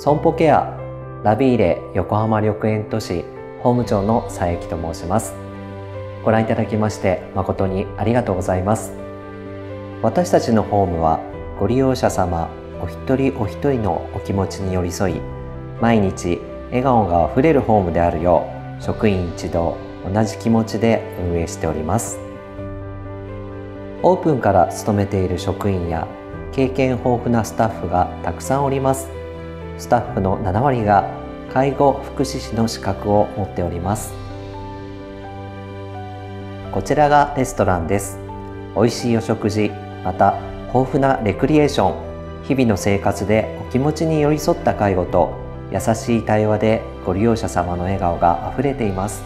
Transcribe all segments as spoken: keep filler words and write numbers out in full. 損保ケアラビーレ横浜緑園都市法務長の佐伯と申します。ご覧いただきまして誠にありがとうございます。私たちの法務はご利用者様お一人お一人のお気持ちに寄り添い、毎日笑顔があふれる法務であるよう職員一同同じ気持ちで運営しております。オープンから勤めている職員や経験豊富なスタッフがたくさんおります。スタッフのななわりが介護福祉士の資格を持っております。こちらがレストランです。美味しいお食事、また豊富なレクリエーション、日々の生活でお気持ちに寄り添った介護と優しい対話でご利用者様の笑顔があふれています。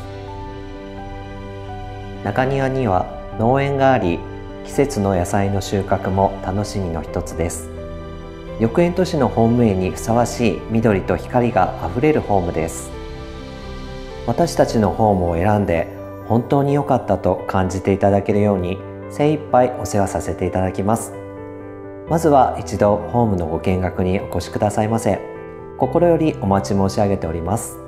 中庭には農園があり、季節の野菜の収穫も楽しみの一つです。緑園都市のホーム園にふさわしい緑と光があふれるホームです。私たちのホームを選んで本当に良かったと感じていただけるように精一杯お世話させていただきます。まずは一度ホームのご見学にお越しくださいませ。心よりお待ち申し上げております。